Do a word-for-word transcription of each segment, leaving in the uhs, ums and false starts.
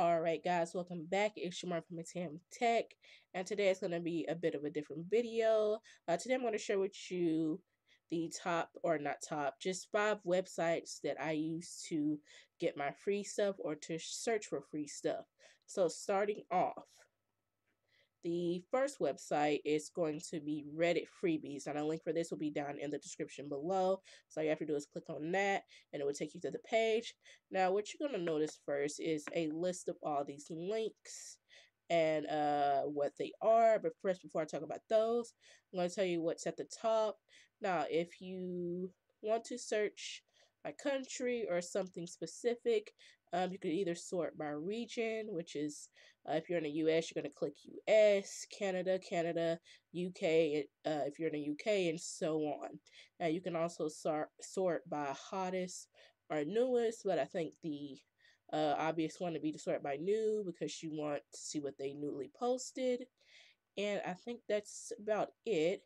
Alright guys, welcome back. It's Shamori from Amusitech, and today it's going to be a bit of a different video. Uh, today I'm going to share with you the top, or not top, just five websites that I use to get my free stuff or to search for free stuff. So starting off, the first website is going to be Reddit Freebies, and a link for this will be down in the description below. So all you have to do is click on that, and it will take you to the page. Now, what you're going to notice first is a list of all these links and uh, what they are. But first, before I talk about those, I'm going to tell you what's at the top. Now, if you want to search by country or something specific, um, you could either sort by region, which is uh, if you're in the U S, you're going to click U S, Canada, Canada, U K, uh, if you're in the U K, and so on. Now, you can also sort, sort by hottest or newest, but I think the uh, obvious one would be to sort by new, because you want to see what they newly posted. And I think that's about it.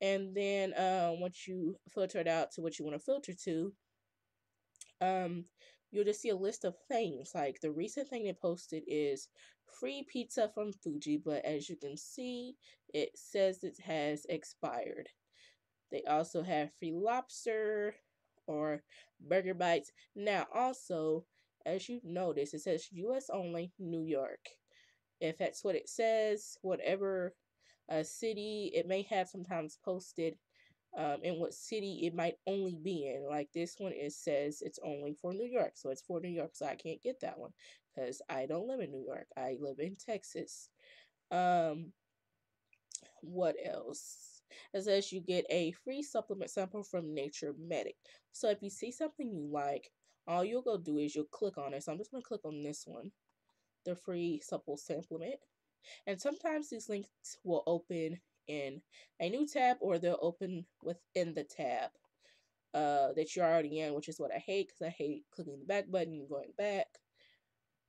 And then uh, once you filter it out to what you want to filter to, Um, you'll just see a list of things. Like, the recent thing they posted is free pizza from Fuji, but as you can see, it says it has expired. They also have free lobster or burger bites. Now, also, as you notice, it says U S only, New York. If that's what it says, whatever uh, city it may have sometimes posted, Um, and what city it might only be in. Like this one, it says it's only for New York, so it's for New York, so I can't get that one because I don't live in New York. I live in Texas. Um, what else? It says you get a free supplement sample from Nature Medic. So if you see something you like, all you'll go do is you'll click on it. So I'm just going to click on this one, the free supple supplement. And sometimes these links will open in a new tab, or they'll open within the tab uh, that you're already in, which is what I hate, because I hate clicking the back button and going back.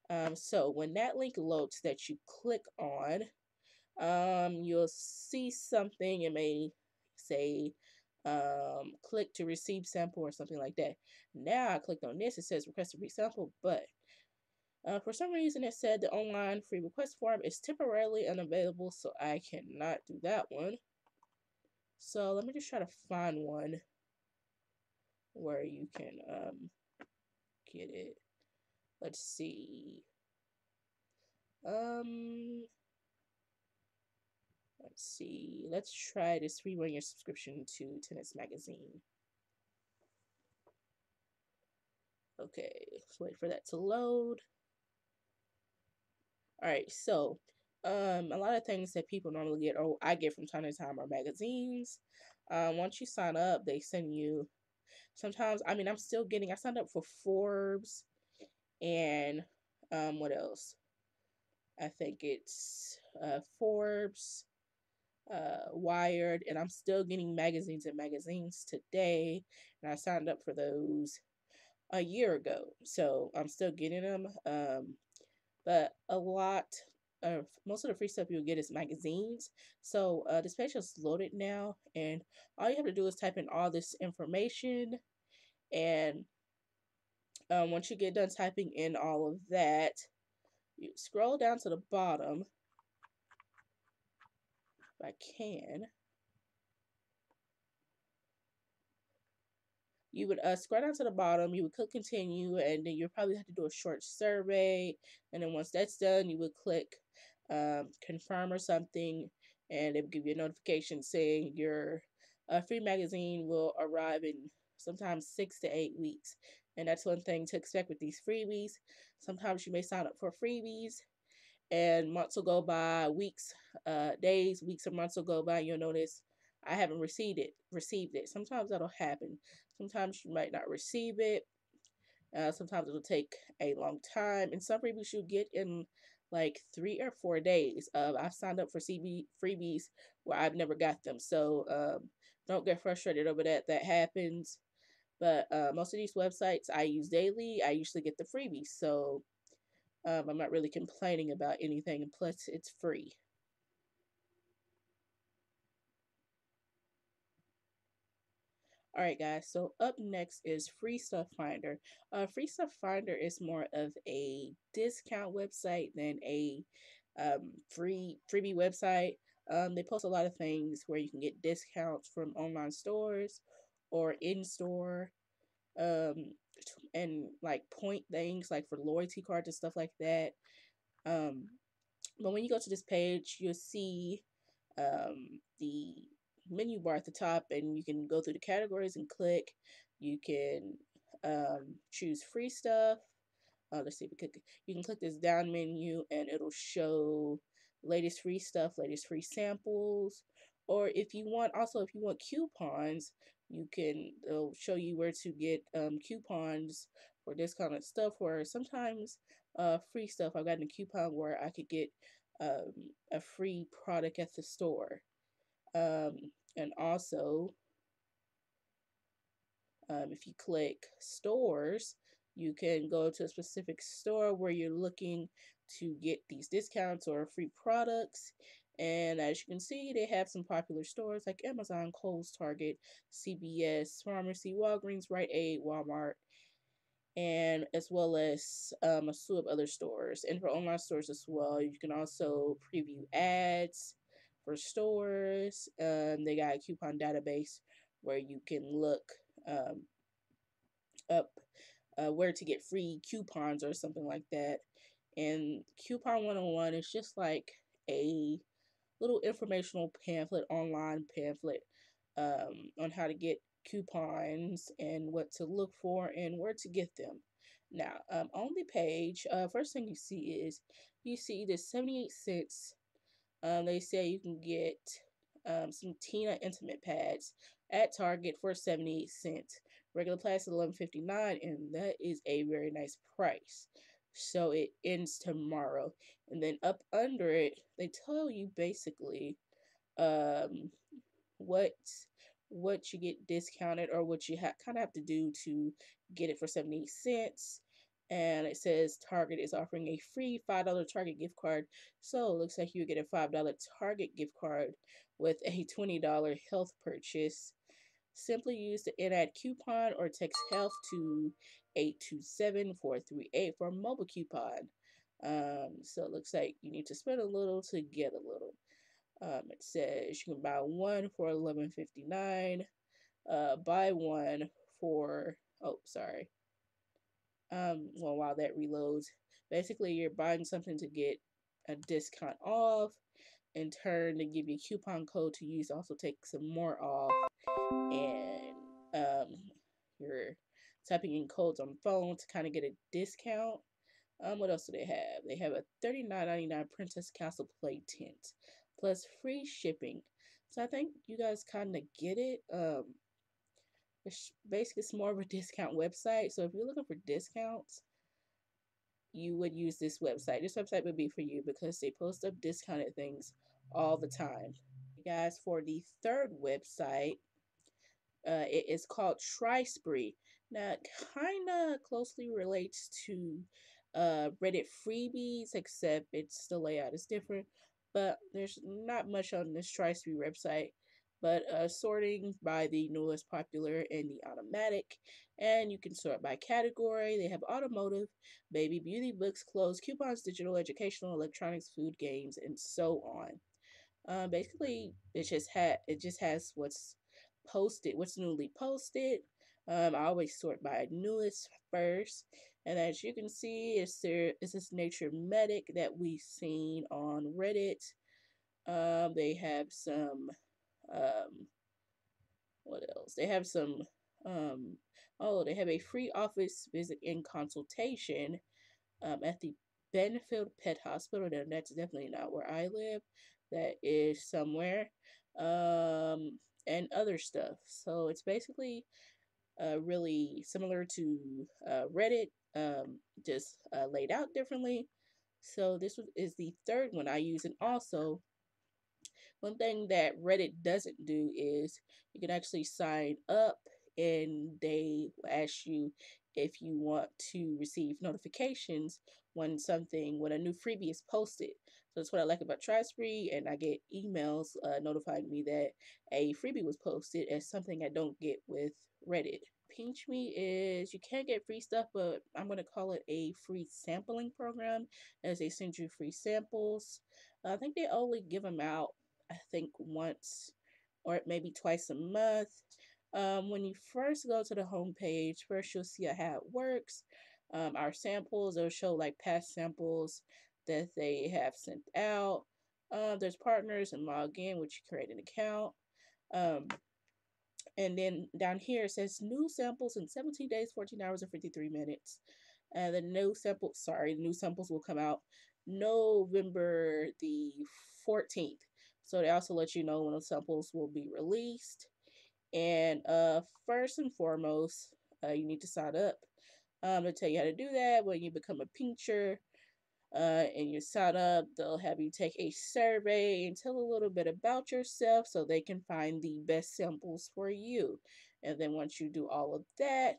Um, so when that link loads that you click on, um, you'll see something. It may say um, click to receive sample or something like that. Now I clicked on this, it says request to receive sample, but Uh, for some reason it said the online free request form is temporarily unavailable, so I cannot do that one. So let me just try to find one where you can um, get it. Let's see. Um, let's see. Let's try this free one-year subscription to Tennis Magazine. Okay, let's wait for that to load. Alright, so um, a lot of things that people normally get, or I get from time to time, are magazines. Um, once you sign up, they send you, sometimes, I mean, I'm still getting, I signed up for Forbes, and um, what else? I think it's uh, Forbes, uh, Wired, and I'm still getting magazines and magazines today, and I signed up for those a year ago, so I'm still getting them. Um, But a lot, uh, most of the free stuff you'll get is magazines. So uh, this page is loaded now, and all you have to do is type in all this information. And uh, once you get done typing in all of that, you scroll down to the bottom, if I can. You would uh, scroll down to the bottom, you would click continue, and then you'll probably have to do a short survey. And then once that's done, you would click um, confirm or something, and it will give you a notification saying your uh, free magazine will arrive in sometimes six to eight weeks. And that's one thing to expect with these freebies. Sometimes you may sign up for freebies, and months will go by, weeks, uh, days, weeks or months will go by, and you'll notice I haven't received it, received it. Sometimes that'll happen. Sometimes you might not receive it. Uh, sometimes it'll take a long time. And some freebies you get in like three or four days. Uh, I've signed up for C B freebies where I've never got them. So um, don't get frustrated over that. That happens. But uh, most of these websites I use daily. I usually get the freebies. So um, I'm not really complaining about anything. And plus, it's free. All right, guys, so up next is Free Stuff Finder. Uh, Free Stuff Finder is more of a discount website than a um, free freebie website. Um, they post a lot of things where you can get discounts from online stores or in-store, um, and like point things like for loyalty cards and stuff like that. Um, but when you go to this page, you'll see um, the menu bar at the top, and you can go through the categories and click. You can um, choose free stuff. Uh, let's see if we click. You can click this down menu and it'll show latest free stuff, latest free samples, or if you want, also if you want coupons, you can, they'll show you where to get um, coupons for discounted stuff, where sometimes uh, free stuff, I've gotten a coupon where I could get um, a free product at the store. Um, and also, um, if you click stores, you can go to a specific store where you're looking to get these discounts or free products. And as you can see, they have some popular stores like Amazon, Kohl's, Target, C V S, Pharmacy, Walgreens, Rite Aid, Walmart, and as well as um, a slew of other stores. And for online stores as well, you can also preview ads for stores. Um, they got a coupon database where you can look um, up uh, where to get free coupons or something like that. And Coupon one oh one is just like a little informational pamphlet, online pamphlet, um, on how to get coupons and what to look for and where to get them. Now, um, on the page, uh, first thing you see is you see the seventy-eight cents. Um, they say you can get um, some Tena intimate pads at Target for seventy-eight cents. Regular price is eleven fifty-nine, and that is a very nice price. So it ends tomorrow, and then up under it they tell you basically um what what you get discounted or what you ha kind of have to do to get it for seventy-eight cents. And it says Target is offering a free five dollar Target gift card, so it looks like you get a five dollar Target gift card with a twenty dollar health purchase. Simply use the in-ad coupon or text health to eight two seven, four three eight for a mobile coupon. Um, so it looks like you need to spend a little to get a little. Um, it says you can buy one for eleven fifty-nine, uh, buy one for, oh, sorry. Um, well, while that reloads, basically you're buying something to get a discount off. In turn, they give you a coupon code to use, also take some more off, and um, you're typing in codes on phone to kind of get a discount. Um, what else do they have? They have a thirty-nine ninety-nine Princess Castle play tent, plus free shipping. So I think you guys kind of get it. Um, it's basically, it's more of a discount website. So if you're looking for discounts, you would use this website. This website would be for you because they post up discounted things all the time. Guys, for the third website, uh, it is called Tryspree. Now, it kind of closely relates to uh, Reddit Freebies, except it's the layout is different. But there's not much on this Tryspree website, but uh, sorting by the newest popular and the automatic. And you can sort by category. They have automotive, baby, beauty, books, clothes, coupons, digital, educational, electronics, food, games, and so on. Uh, basically, it just, ha it just has what's posted, what's newly posted. Um, I always sort by newest first. And as you can see, it's, there, it's this Nature Medic that we've seen on Reddit. Um, they have some... Um, what else? They have some, um, oh, they have a free office visit and consultation um, at the Benfield Pet Hospital. Now, that's definitely not where I live. That is somewhere. Um, and other stuff. So it's basically uh, really similar to uh, Reddit, um, just uh, laid out differently. So this is the third one I use, and also, one thing that Reddit doesn't do is you can actually sign up, and they will ask you if you want to receive notifications when something, when a new freebie is posted. So that's what I like about Tryspree, and I get emails uh, notifying me that a freebie was posted as something I don't get with Reddit. Pinch Me is, you can't get free stuff, but I'm going to call it a free sampling program, as they send you free samples. I think they only give them out, I think, once or maybe twice a month. Um, when you first go to the homepage, first you'll see how it works. Um, our samples, they'll show like past samples that they have sent out. Uh, there's partners and log in, which you create an account. Um, and then down here it says new samples in seventeen days, fourteen hours, and fifty-three minutes. Uh, the new samples, sorry, new samples will come out November the fourteenth. So they also let you know when the samples will be released. And uh, first and foremost, uh, you need to sign up. Um, they'll tell you how to do that when you become a pincher. Uh, and you sign up, they'll have you take a survey and tell a little bit about yourself so they can find the best samples for you. And then once you do all of that,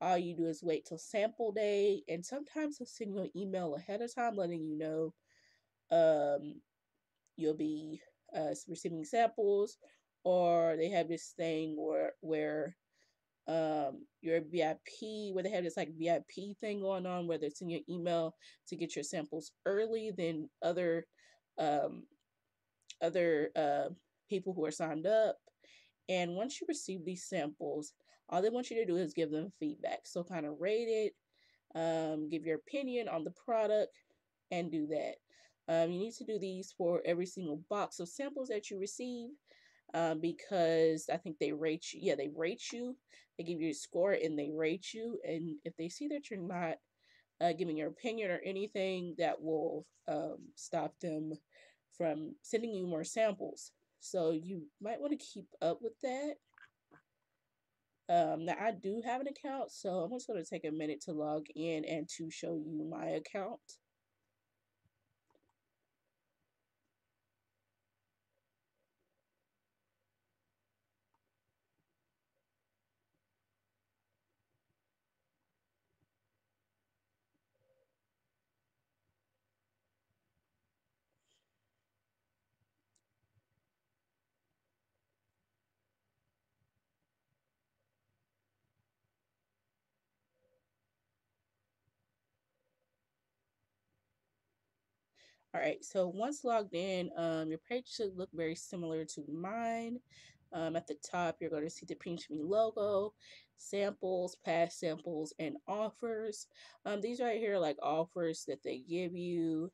all you do is wait till sample day. And sometimes they'll send you an email ahead of time letting you know um, you'll be uh, receiving samples. Or they have this thing where, where um, your V I P, where they have this like V I P thing going on, where they send you an email to get your samples early than other um, other uh, people who are signed up. And once you receive these samples, all they want you to do is give them feedback. So kind of rate it, um, give your opinion on the product, and do that. Um, you need to do these for every single box of samples that you receive. Um, because I think they rate you, yeah, they rate you, they give you a score and they rate you, and if they see that you're not uh, giving your opinion or anything, that will um, stop them from sending you more samples. So you might want to keep up with that. Um, now I do have an account, so I'm just going to take a minute to log in and to show you my account. All right, so once logged in, um, your page should look very similar to mine. Um, at the top, you're going to see the Pinch Me logo, samples, past samples, and offers. Um, these right here are like offers that they give you.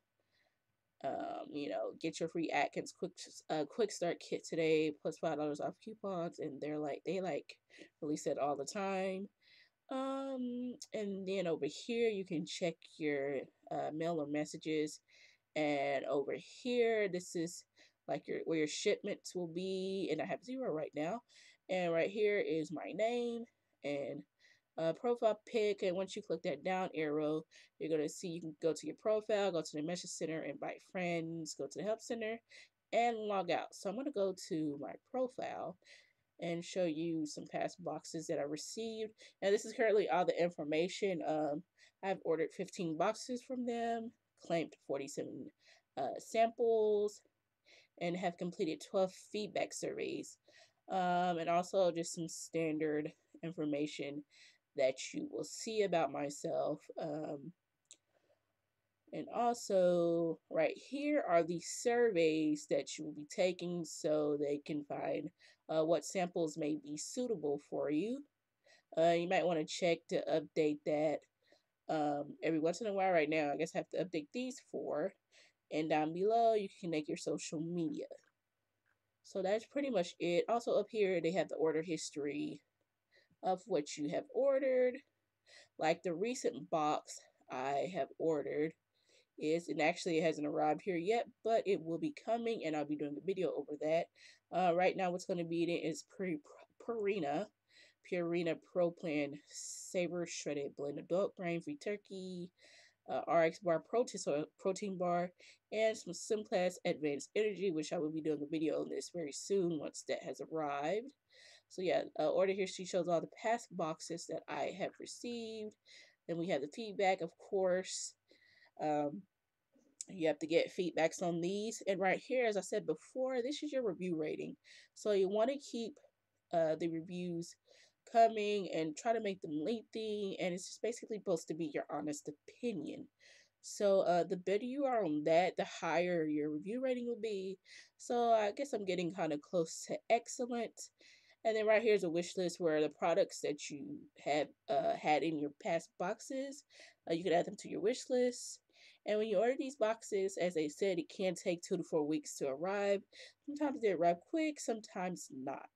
Um, you know, get your free Atkins quick uh, quick start kit today, plus five dollars off coupons, and they're like they like release it all the time. Um, and then over here, you can check your uh, mail or messages. And over here, this is like your where your shipments will be, and I have zero right now. And right here is my name and uh, profile pic. And once you click that down arrow, you're gonna see you can go to your profile, go to the message center, invite friends, go to the help center, and log out. So I'm gonna go to my profile and show you some past boxes that I received. Now this is currently all the information. Um, I've ordered fifteen boxes from them. Claimed forty-seven uh, samples and have completed twelve feedback surveys, um, and also just some standard information that you will see about myself. Um, and also right here are the surveys that you will be taking so they can find uh, what samples may be suitable for you. Uh, you might want to check to update that Um, every once in a while. Right now, I guess I have to update these four. And down below, you can connect your social media. So that's pretty much it. Also up here, they have the order history of what you have ordered. Like the recent box I have ordered is, and actually it hasn't arrived here yet, but it will be coming, and I'll be doing a video over that. Uh, right now, what's going to be in it is Purina. Purina Pro Plan Saber Shredded Blend Adult Grain Free Turkey, uh, R X Bar Protein, so protein bar, and some Simclass Advanced Energy, which I will be doing a video on this very soon once that has arrived. So yeah, uh, order history shows all the past boxes that I have received. Then we have the feedback, of course. Um, You have to get feedbacks on these. And right here, as I said before, this is your review rating. So you want to keep uh, the reviews coming and try to make them lengthy, and it's just basically supposed to be your honest opinion. So uh, the better you are on that, the higher your review rating will be. So I guess I'm getting kind of close to excellent. And then right here is a wish list where the products that you have uh, had in your past boxes, uh, you can add them to your wish list. And when you order these boxes, as I said, it can take two to four weeks to arrive. Sometimes they arrive quick, sometimes not.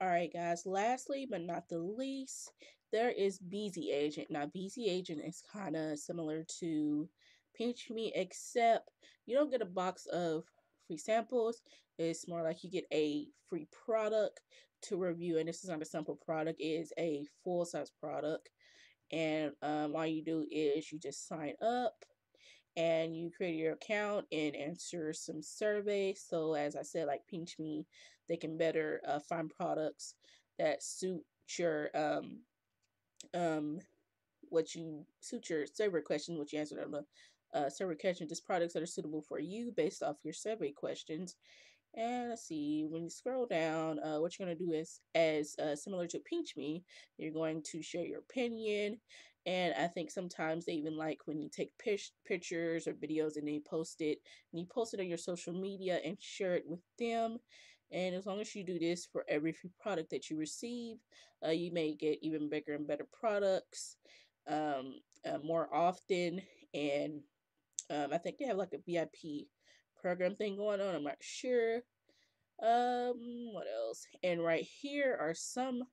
All right, guys, lastly, but not the least, there is Bzzagent. Now, Bzzagent is kind of similar to Pinch Me, except you don't get a box of free samples. It's more like you get a free product to review, and this is not a sample product, it is a full-size product. And um, all you do is you just sign up and you create your account and answer some surveys. So as I said, like Pinch Me, they can better uh, find products that suit your um um what you suit your survey question, which you answered on the Uh, survey question, just products that are suitable for you based off your survey questions. And let's see, when you scroll down, uh, what you're going to do is, as uh, similar to Pinch Me, you're going to share your opinion. And I think sometimes they even like when you take pictures or videos and they post it, and you post it on your social media and share it with them. And as long as you do this for every free product that you receive, uh, you may get even bigger and better products um, uh, more often. And Um, I think they have like a V I P program thing going on. I'm not sure. Um, what else? And right here are some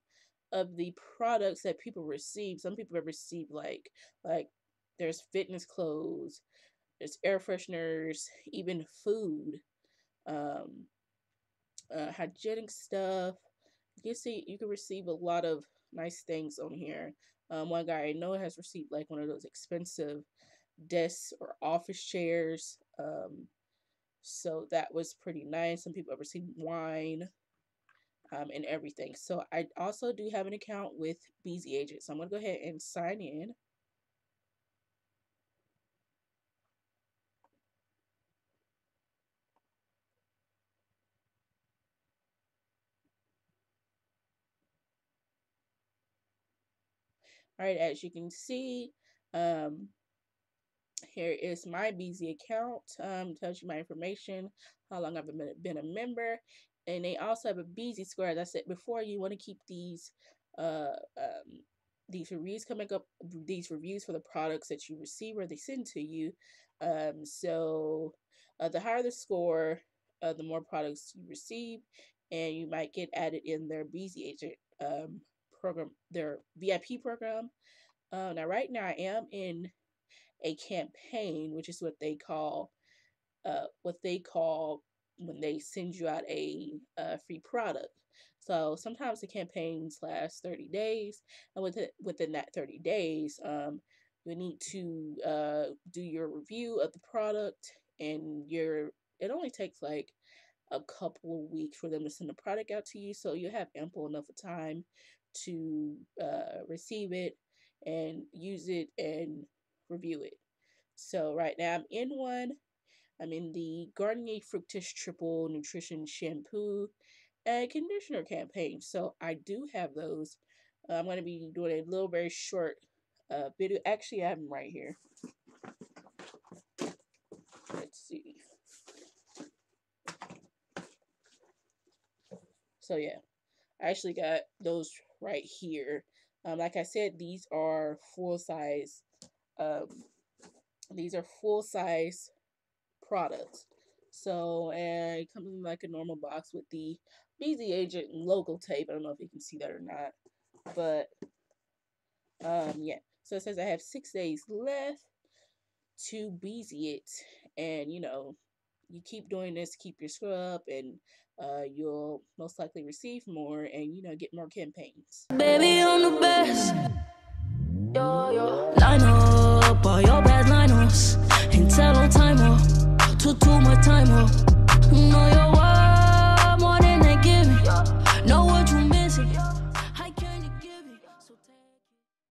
of the products that people receive. Some people have received like, like there's fitness clothes, there's air fresheners, even food, um, uh, hygienic stuff. You see, you can receive a lot of nice things on here. Um, one guy I know has received like one of those expensive desks or office chairs, um so that was pretty nice. Some people have received wine um and everything. So I also do have an account with Bzzagent, so I'm gonna go ahead and sign in. All right, as you can see, um here is my Bzzagent account. Um, tells you my information, how long I've been, been a member, and they also have a Bzzagent score. As I said before, you want to keep these uh, um, these reviews coming up, these reviews for the products that you receive or they send to you. Um, so uh, the higher the score, uh, the more products you receive, and you might get added in their Bzzagent um, program, their V I P program. Uh, now, right now, I am in a campaign, which is what they call uh what they call when they send you out a uh, free product. So sometimes the campaigns last thirty days, and within within that thirty days, um you need to uh do your review of the product, and your it only takes like a couple of weeks for them to send the product out to you, so you have ample enough of time to uh receive it and use it and review it. So right now I'm in one. I'm in the Garnier Fructis Triple Nutrition Shampoo and Conditioner campaign. So I do have those. Uh, I'm going to be doing a little very short uh, video. Actually, I have them right here. Let's see. So yeah, I actually got those right here. Um, like I said, these are full size. Um, these are full-size products, so and it comes in like a normal box with the Bzzagent logo tape. I don't know if you can see that or not, but um, yeah. So it says I have six days left to Bzzagent, and you know, you keep doing this, keep your score up, and uh, you'll most likely receive more, and you know, get more campaigns. Baby, I'm the best. Yo, yo. Line up all your bad liners and tell on time up to do my time up.